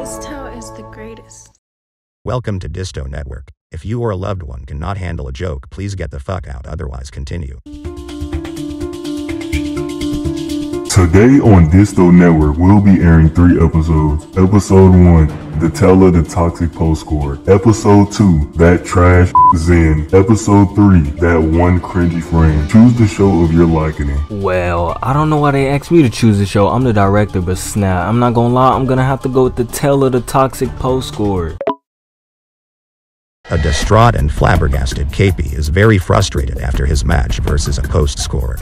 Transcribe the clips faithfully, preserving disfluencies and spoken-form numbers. Disto is the greatest. Welcome to Disto Network. If you or a loved one cannot handle a joke, please get the fuck out, otherwise continue. Today on Disto Network, we'll be airing three episodes. Episode one, The Teller, the Toxic Post Score. Episode two, That Trash Zen. Episode three, That One Cringy Frame. Choose the show of your liking. Well, I don't know why they asked me to choose the show. I'm the director, but snap, I'm not gonna lie, I'm gonna have to go with The Teller, the Toxic Post Score. A distraught and flabbergasted K P is very frustrated after his match versus a post scorer.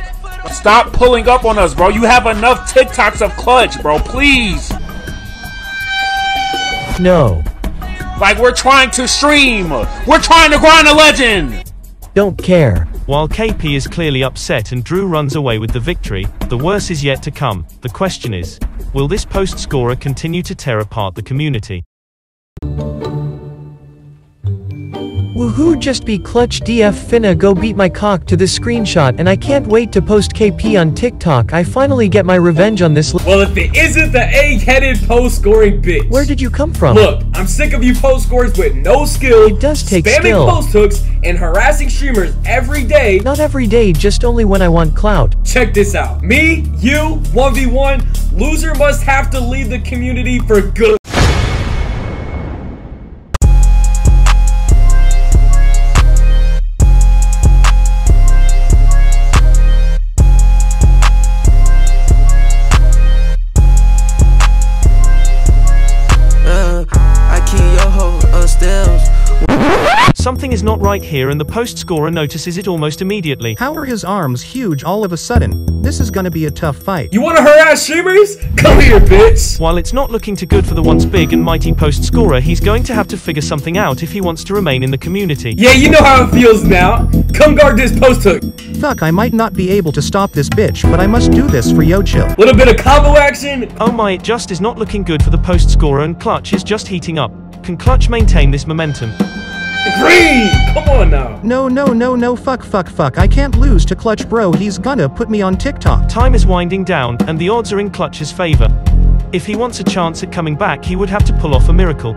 Stop pulling up on us, bro. You have enough TikToks of Clutch, bro. Please. No. Like, we're trying to stream. We're trying to grind a legend. Don't care. While K P is clearly upset and Drew runs away with the victory, the worst is yet to come. The question is, will this post scorer continue to tear apart the community? Woohoo, just be Clutch D F finna go beat my cock to this screenshot, and I can't wait to post K P on TikTok. I finally get my revenge on this. Well, if it isn't the egg-headed post-scoring bitch. Where did you come from? Look, I'm sick of you post-scorers with no skill. It does take spamming skill. Spamming post-hooks and harassing streamers every day. Not every day, just only when I want clout. Check this out. Me, you, one v one, loser must have to leave the community for good. Something is not right here, and the post scorer notices it almost immediately. How are his arms huge all of a sudden? This is gonna be a tough fight. You wanna harass streamers? Come here, bitch! While it's not looking too good for the once big and mighty post scorer, he's going to have to figure something out if he wants to remain in the community. Yeah, you know how it feels now. Come guard this post hook. Fuck, I might not be able to stop this bitch, but I must do this for Yo Chill. Little bit of combo action. Oh my, it just is not looking good for the post scorer, and Clutch is just heating up. Can Clutch maintain this momentum? Green! Come on now! No, no, no, no, fuck, fuck, fuck. I can't lose to Clutch, bro. He's gonna put me on TikTok. Time is winding down, and the odds are in Clutch's favor. If he wants a chance at coming back, he would have to pull off a miracle.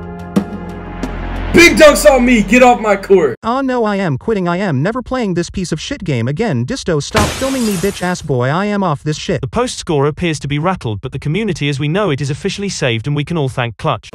Big dunks on me! Get off my court! Oh no, I am quitting. I am never playing this piece of shit game again. Disto, stop filming me, bitch ass boy. I am off this shit. The post scorer appears to be rattled, but the community as we know it is officially saved, and we can all thank Clutch.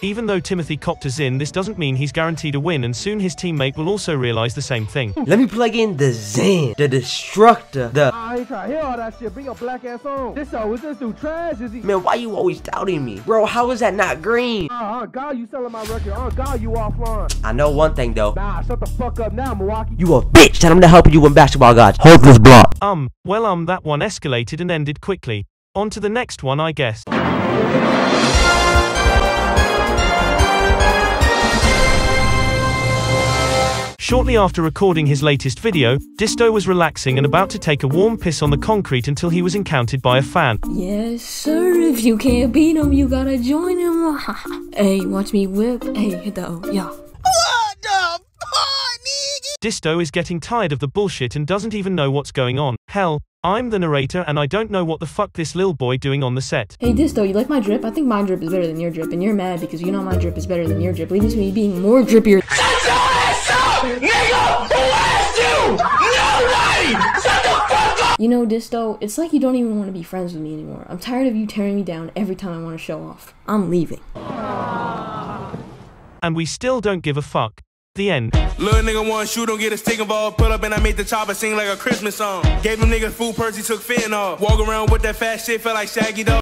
Even though Timothy copped a zin, this doesn't mean he's guaranteed a win, and soon his teammate will also realize the same thing. Let me plug in the Zen, the Destructor, the I ain't trying to hear all that shit. Bring your black ass on. This show is just too trash, is he? Man, why you always doubting me? Bro, how is that not green? Uh, uh, God, you selling my record. Uh, God, you offline. I know one thing, though. Nah, shut the fuck up now, Milwaukee. You a bitch, and I'm gonna help you win basketball, guys. Hold this block. Um, well, um, that one escalated and ended quickly. On to the next one, I guess. Shortly after recording his latest video, Disto was relaxing and about to take a warm piss on the concrete until he was encountered by a fan. Yes, sir, if you can't beat him, you gotta join him. Hey, watch me whip. Hey, hit the O, yeah. What the fuck, nigga? Disto is getting tired of the bullshit and doesn't even know what's going on. Hell, I'm the narrator and I don't know what the fuck this lil boy doing on the set. Hey, Disto, you like my drip? I think my drip is better than your drip, and you're mad because you know my drip is better than your drip, leading to me being more drippier. Nigga, who asked you? Nobody! Shut the fuck up! You know, Disto, it's like you don't even want to be friends with me anymore. I'm tired of you tearing me down every time I want to show off. I'm leaving. And we still don't give a fuck. The end. Little nigga one shoe, don't get a stick involved. Pull up and I made the chopper sing like a Christmas song. Gave him niggas food, Percy took Finn off. Walk around with that fast shit, felt like Shaggy dog.